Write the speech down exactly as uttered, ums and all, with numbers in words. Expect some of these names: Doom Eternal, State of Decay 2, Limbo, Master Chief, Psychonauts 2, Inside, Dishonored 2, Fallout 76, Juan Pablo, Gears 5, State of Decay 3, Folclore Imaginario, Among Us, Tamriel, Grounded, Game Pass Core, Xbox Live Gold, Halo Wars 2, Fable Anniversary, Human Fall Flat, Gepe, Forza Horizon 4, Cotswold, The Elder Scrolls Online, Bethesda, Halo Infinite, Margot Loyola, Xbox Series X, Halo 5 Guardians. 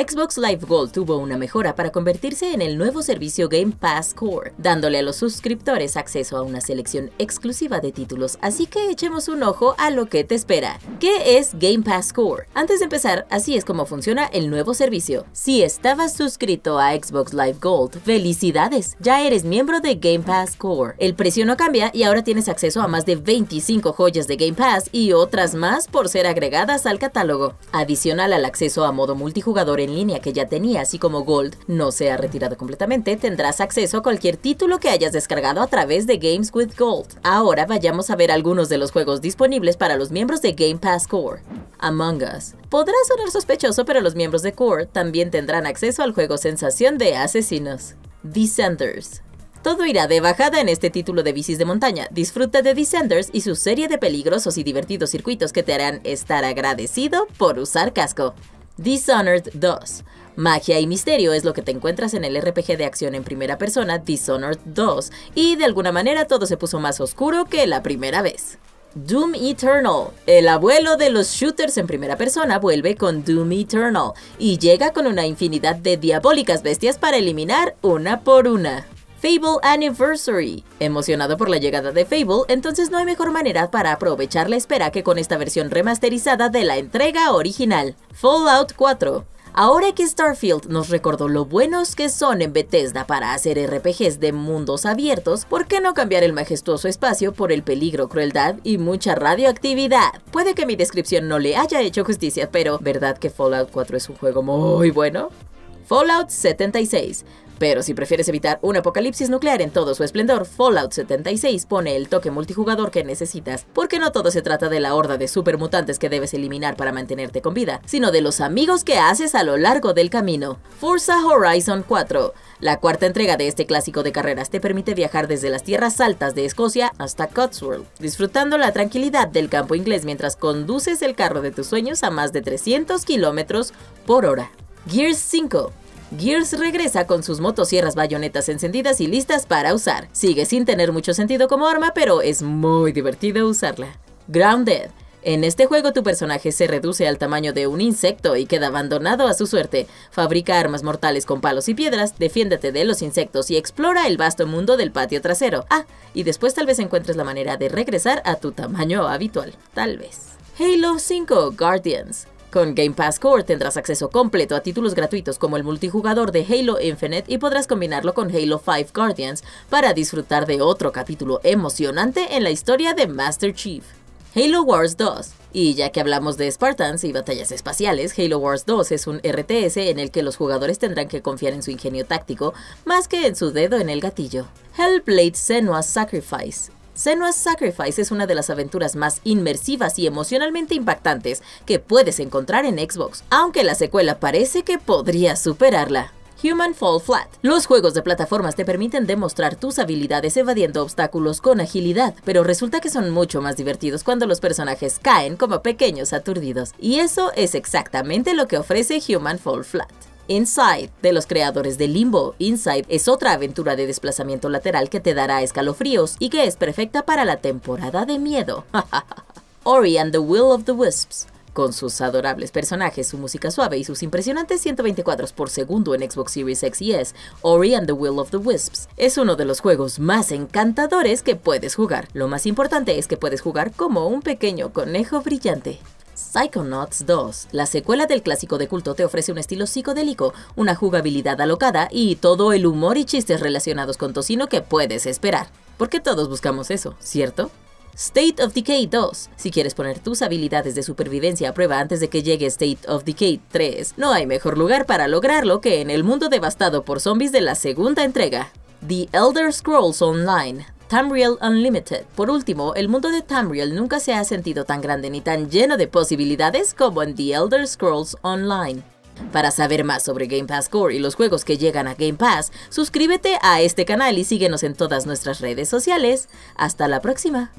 Xbox Live Gold tuvo una mejora para convertirse en el nuevo servicio Game Pass Core, dándole a los suscriptores acceso a una selección exclusiva de títulos, así que echemos un ojo a lo que te espera. ¿Qué es Game Pass Core? Antes de empezar, así es como funciona el nuevo servicio. Si estabas suscrito a Xbox Live Gold, ¡felicidades! Ya eres miembro de Game Pass Core. El precio no cambia y ahora tienes acceso a más de veinticinco joyas de Game Pass y otras más por ser agregadas al catálogo. Adicional al acceso a modo multijugador en línea que ya tenía, así como Gold no se ha retirado completamente, tendrás acceso a cualquier título que hayas descargado a través de Games with Gold. Ahora vayamos a ver algunos de los juegos disponibles para los miembros de Game Pass Core. Among Us. Podrá sonar sospechoso, pero los miembros de Core también tendrán acceso al juego sensación de asesinos. Descenders. Todo irá de bajada en este título de bicis de montaña. Disfruta de Descenders y su serie de peligrosos y divertidos circuitos que te harán estar agradecido por usar casco. Dishonored dos. Magia y misterio es lo que te encuentras en el R P G de acción en primera persona Dishonored dos, y de alguna manera todo se puso más oscuro que la primera vez. Doom Eternal. El abuelo de los shooters en primera persona vuelve con Doom Eternal y llega con una infinidad de diabólicas bestias para eliminar una por una. Fable Anniversary. Emocionado por la llegada de Fable, entonces no hay mejor manera para aprovechar la espera que con esta versión remasterizada de la entrega original. Fallout cuatro. Ahora que Starfield nos recordó lo buenos que son en Bethesda para hacer R P Gs de mundos abiertos, ¿por qué no cambiar el majestuoso espacio por el peligro, crueldad y mucha radioactividad? Puede que mi descripción no le haya hecho justicia, pero ¿verdad que Fallout cuatro es un juego muy bueno? Fallout setenta y seis. Pero si prefieres evitar un apocalipsis nuclear en todo su esplendor, Fallout setenta y seis pone el toque multijugador que necesitas, porque no todo se trata de la horda de supermutantes que debes eliminar para mantenerte con vida, sino de los amigos que haces a lo largo del camino. Forza Horizon cuatro. La cuarta entrega de este clásico de carreras te permite viajar desde las tierras altas de Escocia hasta Cotswold, disfrutando la tranquilidad del campo inglés mientras conduces el carro de tus sueños a más de trescientos kilómetros por hora. Gears cinco. Gears regresa con sus motosierras bayonetas encendidas y listas para usar. Sigue sin tener mucho sentido como arma, pero es muy divertido usarla. Grounded. En este juego tu personaje se reduce al tamaño de un insecto y queda abandonado a su suerte. Fabrica armas mortales con palos y piedras, defiéndete de los insectos y explora el vasto mundo del patio trasero. Ah, y después tal vez encuentres la manera de regresar a tu tamaño habitual. Tal vez. Halo cinco Guardians. Con Game Pass Core tendrás acceso completo a títulos gratuitos como el multijugador de Halo Infinite y podrás combinarlo con Halo cinco Guardians para disfrutar de otro capítulo emocionante en la historia de Master Chief. Halo Wars dos. Y ya que hablamos de Spartans y batallas espaciales, Halo Wars dos es un R T S en el que los jugadores tendrán que confiar en su ingenio táctico más que en su dedo en el gatillo. Hellblade Senua's Sacrifice. Senua's Sacrifice es una de las aventuras más inmersivas y emocionalmente impactantes que puedes encontrar en Xbox, aunque la secuela parece que podría superarla. Human Fall Flat. Los juegos de plataformas te permiten demostrar tus habilidades evadiendo obstáculos con agilidad, pero resulta que son mucho más divertidos cuando los personajes caen como pequeños aturdidos, y eso es exactamente lo que ofrece Human Fall Flat. Inside, de los creadores de Limbo, Inside es otra aventura de desplazamiento lateral que te dará escalofríos y que es perfecta para la temporada de miedo. Ori and the Will of the Wisps. Con sus adorables personajes, su música suave y sus impresionantes ciento veinte cuadros por segundo en Xbox Series X y S, Ori and the Will of the Wisps es uno de los juegos más encantadores que puedes jugar. Lo más importante es que puedes jugar como un pequeño conejo brillante. Psychonauts dos. La secuela del clásico de culto te ofrece un estilo psicodélico, una jugabilidad alocada y todo el humor y chistes relacionados con tocino que puedes esperar. Porque todos buscamos eso, ¿cierto? State of Decay dos. Si quieres poner tus habilidades de supervivencia a prueba antes de que llegue State of Decay tres, no hay mejor lugar para lograrlo que en el mundo devastado por zombies de la segunda entrega. The Elder Scrolls Online. Tamriel Unlimited. Por último, el mundo de Tamriel nunca se ha sentido tan grande ni tan lleno de posibilidades como en The Elder Scrolls Online. Para saber más sobre Game Pass Core y los juegos que llegan a Game Pass, suscríbete a este canal y síguenos en todas nuestras redes sociales. ¡Hasta la próxima!